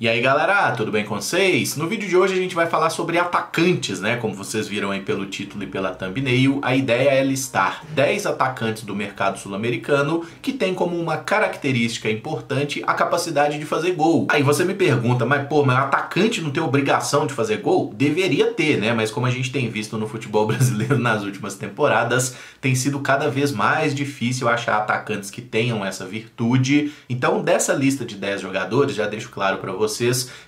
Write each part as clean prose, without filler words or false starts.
E aí galera, tudo bem com vocês? No vídeo de hoje a gente vai falar sobre atacantes, né? Como vocês viram aí pelo título e pela thumbnail, a ideia é listar 10 atacantes do mercado sul-americano que tem como uma característica importante a capacidade de fazer gol. Aí você me pergunta, mas atacante não tem obrigação de fazer gol? Deveria ter, né? Mas como a gente tem visto no futebol brasileiro nas últimas temporadas, tem sido cada vez mais difícil achar atacantes que tenham essa virtude. Então dessa lista de 10 jogadores, já deixo claro para vocês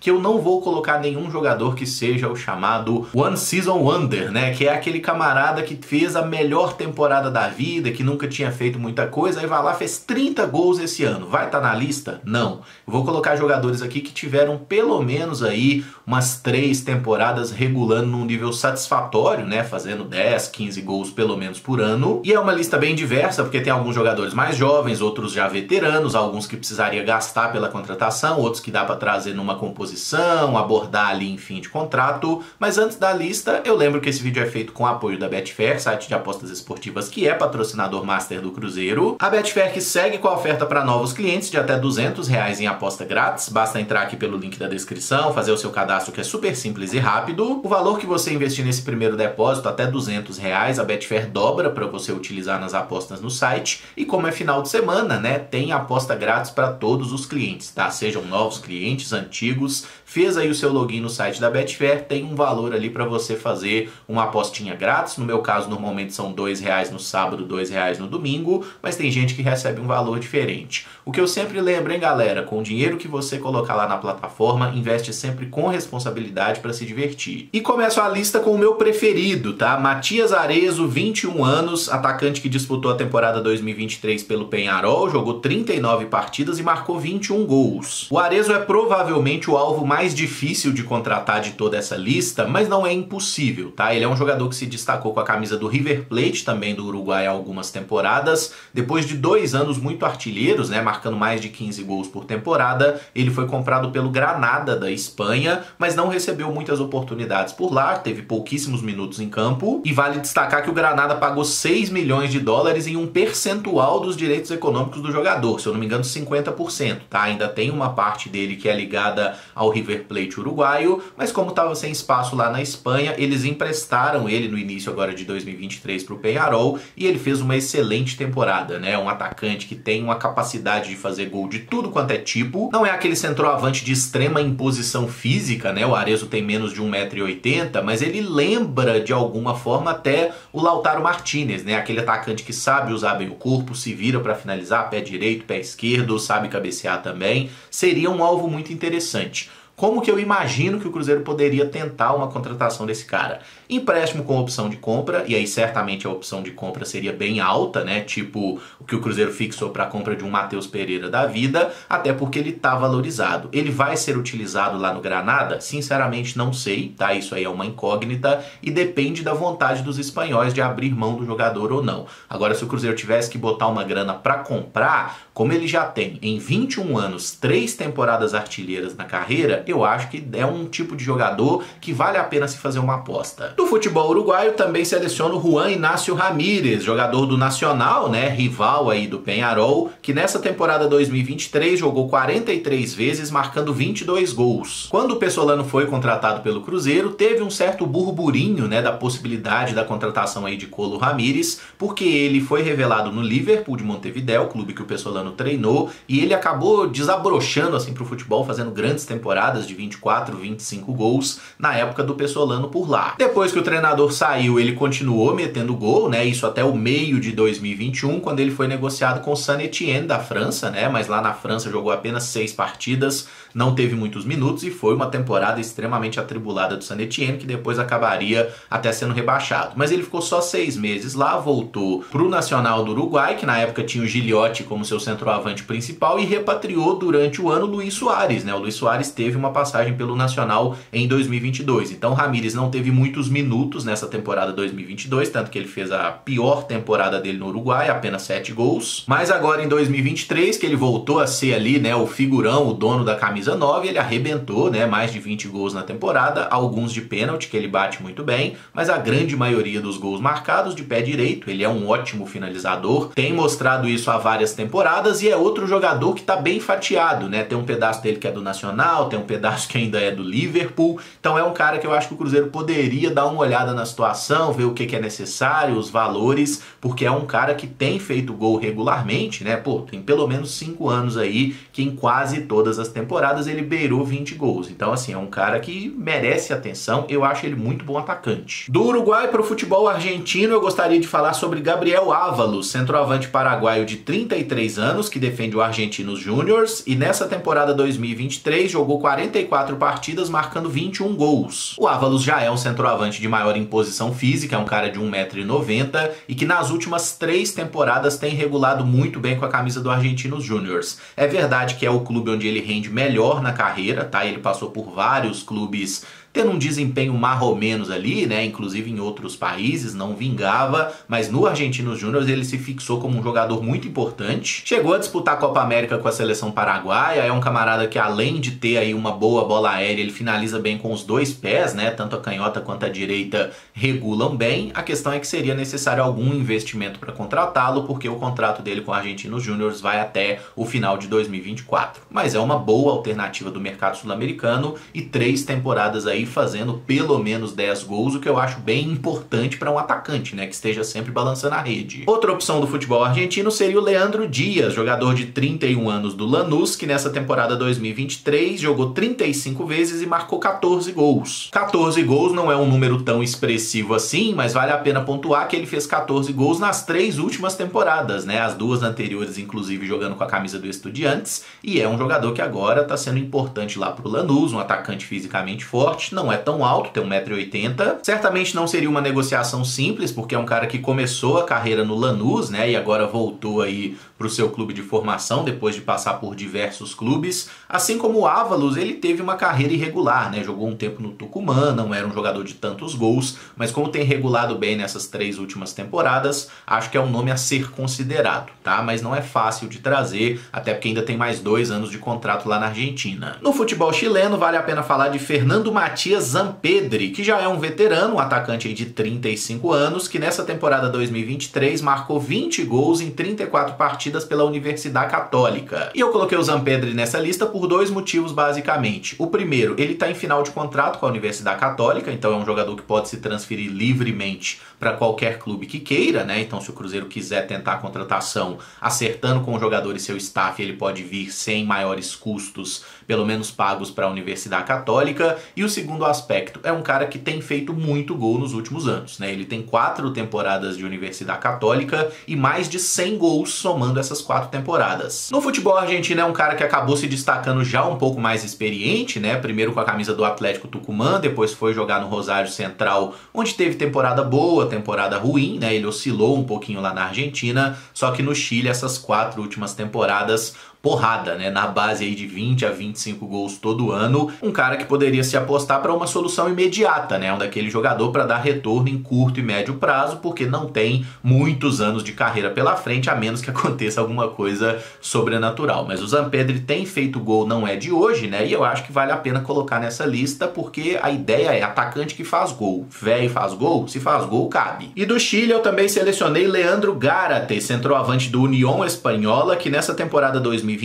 que eu não vou colocar nenhum jogador que seja o chamado One Season Wonder, né? Que é aquele camarada que fez a melhor temporada da vida, que nunca tinha feito muita coisa, aí vai lá, fez 30 gols esse ano. Vai estar na lista? Não. Eu vou colocar jogadores aqui que tiveram pelo menos aí umas 3 temporadas regulando num nível satisfatório, né? Fazendo 10, 15 gols pelo menos por ano. E é uma lista bem diversa, porque tem alguns jogadores mais jovens, outros já veteranos, alguns que precisaria gastar pela contratação, outros que dá para trazer numa composição, abordar ali em fim de contrato. Mas antes da lista, eu lembro que esse vídeo é feito com o apoio da Betfair, site de apostas esportivas que é patrocinador master do Cruzeiro. A Betfair que segue com a oferta para novos clientes de até R$200 em aposta grátis. Basta entrar aqui pelo link da descrição, fazer o seu cadastro que é super simples e rápido. O valor que você investir nesse primeiro depósito, até R$200, a Betfair dobra para você utilizar nas apostas no site. E como é final de semana, né, tem aposta grátis para todos os clientes, tá? Sejam novos clientes, antigos, fez aí o seu login no site da Betfair, tem um valor ali para você fazer uma apostinha grátis. No meu caso, normalmente são R$2 no sábado, R$2 no domingo, mas tem gente que recebe um valor diferente. O que eu sempre lembro, hein, galera, com o dinheiro que você colocar lá na plataforma, investe sempre com responsabilidade para se divertir. E começo a lista com o meu preferido, tá? Matias Arezo, 21 anos, atacante que disputou a temporada 2023 pelo Peñarol, jogou 39 partidas e marcou 21 gols. O Arezo é provavelmente o alvo mais difícil de contratar de toda essa lista, mas não é impossível, tá? Ele é um jogador que se destacou com a camisa do River Plate, também do Uruguai, há algumas temporadas. Depois de 2 anos muito artilheiros, né, marcando mais de 15 gols por temporada, ele foi comprado pelo Granada da Espanha, mas não recebeu muitas oportunidades por lá, teve pouquíssimos minutos em campo. E vale destacar que o Granada pagou US$6 milhões em um percentual dos direitos econômicos do jogador, se eu não me engano 50%, tá? Ainda tem uma parte dele que é ligada ao River Plate uruguaio, mas como estava sem espaço lá na Espanha, eles emprestaram ele no início agora de 2023 para o Peñarol e ele fez uma excelente temporada, né? Um atacante que tem uma capacidade de fazer gol de tudo quanto é tipo, não é aquele centroavante de extrema imposição física, né? O Arezo tem menos de 1,80 m, mas ele lembra de alguma forma até o Lautaro Martinez, né? Aquele atacante que sabe usar bem o corpo, se vira para finalizar, pé direito, pé esquerdo, sabe cabecear também, seria um alvo muito interessante. Como que eu imagino que o Cruzeiro poderia tentar uma contratação desse cara? Empréstimo com opção de compra, e aí certamente a opção de compra seria bem alta, né? Tipo o que o Cruzeiro fixou para a compra de um Matheus Pereira da vida, até porque ele tá valorizado. Ele vai ser utilizado lá no Granada? Sinceramente não sei, tá? Isso aí é uma incógnita e depende da vontade dos espanhóis de abrir mão do jogador ou não. Agora, se o Cruzeiro tivesse que botar uma grana para comprar, como ele já tem em 21 anos 3 temporadas artilheiras na carreira, eu acho que é um tipo de jogador que vale a pena se fazer uma aposta. Do futebol uruguaio também seleciono Juan Ignacio Ramírez, jogador do Nacional, né, rival aí do Peñarol, que nessa temporada 2023 jogou 43 vezes, marcando 22 gols. Quando o Pessolano foi contratado pelo Cruzeiro, teve um certo burburinho, né, da possibilidade da contratação aí de Colo Ramírez, porque ele foi revelado no Liverpool de Montevideo, clube que o Pessolano treinou, e ele acabou desabrochando assim pro futebol, fazendo grandes temporadas de 24, 25 gols na época do Pessolano por lá. Depois que o treinador saiu, ele continuou metendo gol, né? Isso até o meio de 2021, quando ele foi negociado com o Saint-Étienne da França, né? Mas lá na França jogou apenas 6 partidas, não teve muitos minutos e foi uma temporada extremamente atribulada do Saint-Étienne, que depois acabaria até sendo rebaixado. Mas ele ficou só 6 meses lá, voltou pro Nacional do Uruguai, que na época tinha o Giliotti como seu centroavante principal, e repatriou durante o ano o Luis Suárez, né? O Luis Suárez teve uma uma passagem pelo Nacional em 2022. Então Ramírez não teve muitos minutos nessa temporada 2022, tanto que ele fez a pior temporada dele no Uruguai, apenas 7 gols. Mas agora em 2023, que ele voltou a ser ali, né, o figurão, o dono da camisa 9, ele arrebentou, né, mais de 20 gols na temporada, alguns de pênalti, que ele bate muito bem, mas a grande maioria dos gols marcados de pé direito. Ele é um ótimo finalizador, tem mostrado isso há várias temporadas e é outro jogador que tá bem fatiado, né? Tem um pedaço dele que é do Nacional, tem um pedaço que ainda é do Liverpool, então é um cara que eu acho que o Cruzeiro poderia dar uma olhada na situação, ver o que é necessário, os valores, porque é um cara que tem feito gol regularmente, né? Pô, tem pelo menos 5 anos aí que em quase todas as temporadas ele beirou 20 gols, então assim, é um cara que merece atenção, eu acho ele muito bom atacante. Do Uruguai para o futebol argentino, eu gostaria de falar sobre Gabriel Ávalos, centroavante paraguaio de 33 anos, que defende o Argentinos Juniors, e nessa temporada 2023 jogou 44 partidas, marcando 21 gols. O Ávalos já é um centroavante de maior imposição física, é um cara de 1,90 m e que nas últimas 3 temporadas tem regulado muito bem com a camisa do Argentinos Juniors. É verdade que é o clube onde ele rende melhor na carreira, tá? Ele passou por vários clubes tendo um desempenho mais ou menos ali, né, inclusive em outros países, não vingava, mas no Argentinos Juniors ele se fixou como um jogador muito importante. Chegou a disputar a Copa América com a seleção paraguaia, é um camarada que além de ter aí uma boa bola aérea, ele finaliza bem com os 2 pés, né, tanto a canhota quanto a direita regulam bem. A questão é que seria necessário algum investimento para contratá-lo, porque o contrato dele com o Argentinos Juniors vai até o final de 2024. Mas é uma boa alternativa do mercado sul-americano e 3 temporadas aí fazendo pelo menos 10 gols, o que eu acho bem importante para um atacante, né, que esteja sempre balançando a rede. Outra opção do futebol argentino seria o Leandro Díaz, jogador de 31 anos do Lanús, que nessa temporada 2023 jogou 35 vezes e marcou 14 gols. 14 gols não é um número tão expressivo assim, mas vale a pena pontuar que ele fez 14 gols nas 3 últimas temporadas, né, as 2 anteriores inclusive jogando com a camisa do Estudiantes, e é um jogador que agora está sendo importante lá pro Lanús, um atacante fisicamente forte, não é tão alto, tem 1,80 m. Certamente não seria uma negociação simples, porque é um cara que começou a carreira no Lanús, né, e agora voltou aí pro seu clube de formação, depois de passar por diversos clubes. Assim como o Ávalos, ele teve uma carreira irregular, né, jogou um tempo no Tucumã, não era um jogador de tantos gols, mas como tem regulado bem nessas 3 últimas temporadas, acho que é um nome a ser considerado, tá? Mas não é fácil de trazer, até porque ainda tem mais 2 anos de contrato lá na Argentina. No futebol chileno, vale a pena falar de Fernando Matias Zampedri, que já é um veterano, um atacante aí de 35 anos, que nessa temporada 2023 marcou 20 gols em 34 partidas pela Universidade Católica. E eu coloquei o Zampedri nessa lista por 2 motivos, basicamente. O primeiro, ele está em final de contrato com a Universidade Católica, então é um jogador que pode se transferir livremente para qualquer clube que queira, né? Então se o Cruzeiro quiser tentar a contratação, acertando com o jogador e seu staff, ele pode vir sem maiores custos, pelo menos pagos para a Universidade Católica. E o segundo aspecto, é um cara que tem feito muito gol nos últimos anos, né? Ele tem 4 temporadas de Universidade Católica e mais de 100 gols somando essas 4 temporadas. No futebol argentino é um cara que acabou se destacando já um pouco mais experiente, né? Primeiro com a camisa do Atlético Tucumán, depois foi jogar no Rosário Central, onde teve temporada boa, temporada ruim, né? Ele oscilou um pouquinho lá na Argentina, só que no Chile essas 4 últimas temporadas porrada, né, na base aí de 20 a 25 gols todo ano, um cara que poderia se apostar para uma solução imediata, né, um daquele jogador para dar retorno em curto e médio prazo, porque não tem muitos anos de carreira pela frente, a menos que aconteça alguma coisa sobrenatural. Mas o Zampedri tem feito gol, não é de hoje, né, e eu acho que vale a pena colocar nessa lista, porque a ideia é atacante que faz gol, velho faz gol, se faz gol, cabe. E do Chile eu também selecionei Leandro Gárate, centroavante do União Espanhola, que nessa temporada 2023,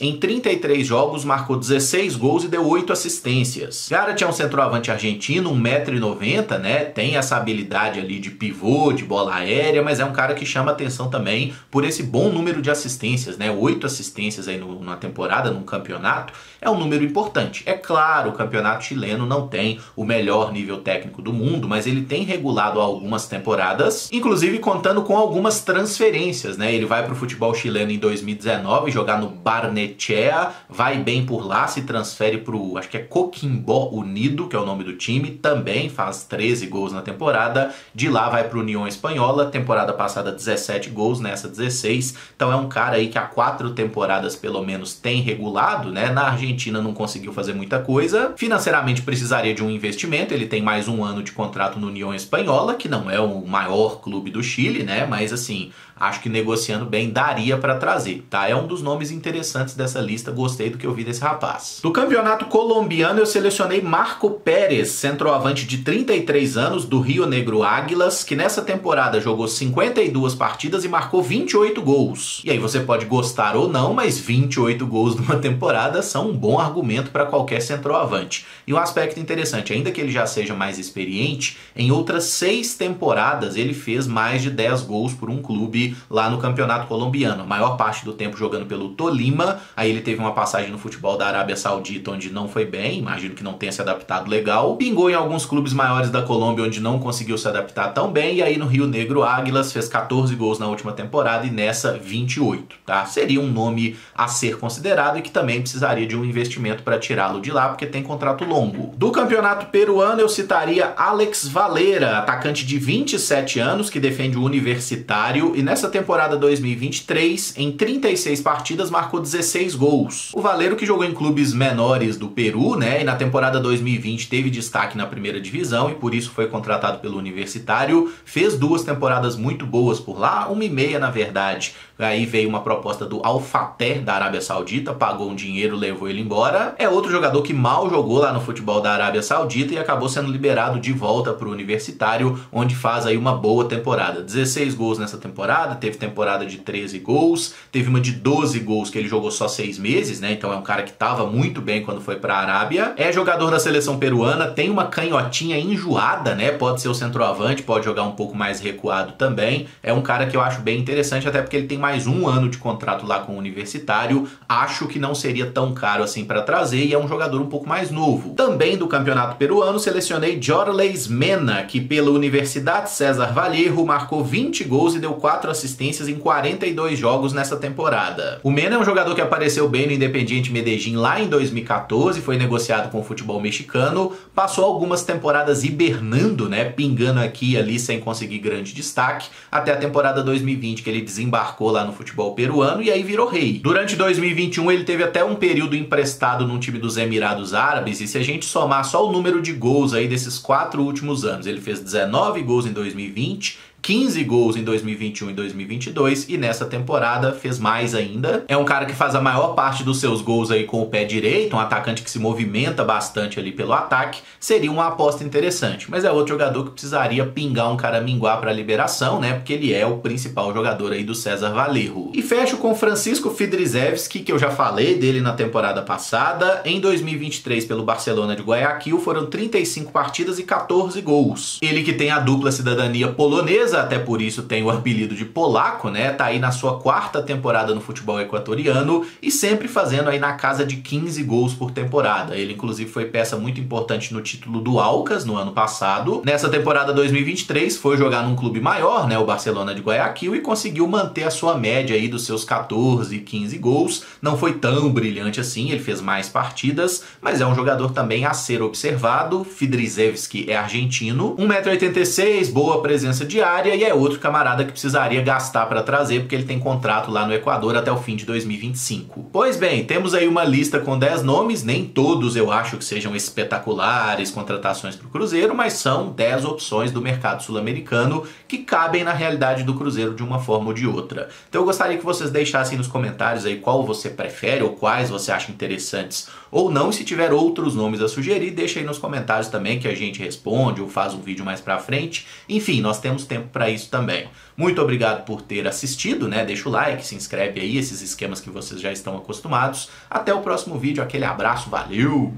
em 33 jogos, marcou 16 gols e deu 8 assistências. Gárate é um centroavante argentino, 1,90 m, né? Tem essa habilidade ali de pivô, de bola aérea, mas é um cara que chama atenção também por esse bom número de assistências, né? 8 assistências aí na temporada, num campeonato, é um número importante. É claro, o campeonato chileno não tem o melhor nível técnico do mundo, mas ele tem regulado algumas temporadas, inclusive contando com algumas transferências, né? Ele vai para o futebol chileno em 2019, jogar no Barnechea, vai bem por lá, se transfere pro, acho que é Coquimbó Unido, que é o nome do time, também faz 13 gols na temporada. De lá vai para a União Espanhola, temporada passada 17 gols, nessa 16. Então é um cara aí que há 4 temporadas pelo menos tem regulado, né? Na Argentina não conseguiu fazer muita coisa. Financeiramente precisaria de um investimento, ele tem mais um ano de contrato no União Espanhola, que não é o maior clube do Chile, né? Mas assim, acho que negociando bem daria para trazer, tá? É um dos nomes interessantes dessa lista, gostei do que eu vi desse rapaz. Do campeonato colombiano eu selecionei Marco Pérez, centroavante de 33 anos do Rio Negro Águilas, que nessa temporada jogou 52 partidas e marcou 28 gols. E aí você pode gostar ou não, mas 28 gols numa temporada são um bom argumento para qualquer centroavante. E um aspecto interessante, ainda que ele já seja mais experiente, em outras 6 temporadas ele fez mais de 10 gols por um clube lá no campeonato colombiano, a maior parte do tempo jogando pelo Tolima. Aí ele teve uma passagem no futebol da Arábia Saudita, onde não foi bem, imagino que não tenha se adaptado legal, pingou em alguns clubes maiores da Colômbia, onde não conseguiu se adaptar tão bem, e aí no Rio Negro Águilas fez 14 gols na última temporada e nessa 28, tá? Seria um nome a ser considerado e que também precisaria de um investimento para tirá-lo de lá, porque tem contrato longo. Do campeonato peruano eu citaria Alex Valera, atacante de 27 anos, que defende o Universitário, e nessa temporada 2023, em 36 partidas, marcou 16 gols. O Valero que jogou em clubes menores do Peru, né, e na temporada 2020 teve destaque na primeira divisão e por isso foi contratado pelo Universitário, fez 2 temporadas muito boas por lá, 1,5 na verdade. Aí veio uma proposta do Al Fateh da Arábia Saudita, pagou um dinheiro, levou ele embora. É outro jogador que mal jogou lá no futebol da Arábia Saudita e acabou sendo liberado de volta para o Universitário, onde faz aí uma boa temporada. 16 gols nessa temporada, teve temporada de 13 gols, teve uma de 12 gols que ele jogou só 6 meses, né? Então é um cara que estava muito bem quando foi para a Arábia. É jogador da seleção peruana, tem uma canhotinha enjoada, né? Pode ser o centroavante, pode jogar um pouco mais recuado também. É um cara que eu acho bem interessante, até porque ele tem mais um ano de contrato lá com o Universitário, acho que não seria tão caro assim para trazer e é um jogador um pouco mais novo. Também do campeonato peruano selecionei Yorleys Mena, que pela Universidade César Vallejo marcou 20 gols e deu 4 assistências em 42 jogos nessa temporada. O Mena é um jogador que apareceu bem no Independiente Medellín lá em 2014, foi negociado com o futebol mexicano, passou algumas temporadas hibernando, né, pingando aqui e ali sem conseguir grande destaque, até a temporada 2020 que ele desembarcou lá no futebol peruano e aí virou rei. Durante 2021 ele teve até um período emprestado num time dos Emirados Árabes e se a gente somar só o número de gols aí desses 4 últimos anos, ele fez 19 gols em 2020, 15 gols em 2021 e 2022 e nessa temporada fez mais ainda. É um cara que faz a maior parte dos seus gols aí com o pé direito, um atacante que se movimenta bastante ali pelo ataque, seria uma aposta interessante, mas é outro jogador que precisaria pingar um caraminguá para liberação, né, porque ele é o principal jogador aí do César Vallejo. E fecho com Francisco Fydriszewski, que eu já falei dele na temporada passada. Em 2023 pelo Barcelona de Guayaquil foram 35 partidas e 14 gols. Ele que tem a dupla cidadania polonesa, até por isso tem o apelido de polaco, né? Tá aí na sua 4ª temporada no futebol equatoriano e sempre fazendo aí na casa de 15 gols por temporada. Ele inclusive foi peça muito importante no título do Alcas no ano passado. Nessa temporada 2023 foi jogar num clube maior, né? O Barcelona de Guayaquil, e conseguiu manter a sua média aí dos seus 14, 15 gols. Não foi tão brilhante assim, ele fez mais partidas, mas é um jogador também a ser observado. Fydriszewski é argentino, 1,86 m, boa presença de área, e é outro camarada que precisaria gastar para trazer, porque ele tem contrato lá no Equador até o fim de 2025. Pois bem, temos aí uma lista com 10 nomes, nem todos eu acho que sejam espetaculares contratações para o Cruzeiro, mas são 10 opções do mercado sul-americano que cabem na realidade do Cruzeiro de uma forma ou de outra. Então eu gostaria que vocês deixassem nos comentários aí qual você prefere ou quais você acha interessantes ou não, e se tiver outros nomes a sugerir, deixa aí nos comentários também que a gente responde ou faz um vídeo mais pra frente. Enfim, nós temos tempo para isso também. Muito obrigado por ter assistido, né? Deixa o like, se inscreve aí, esses esquemas que vocês já estão acostumados. Até o próximo vídeo, aquele abraço, valeu!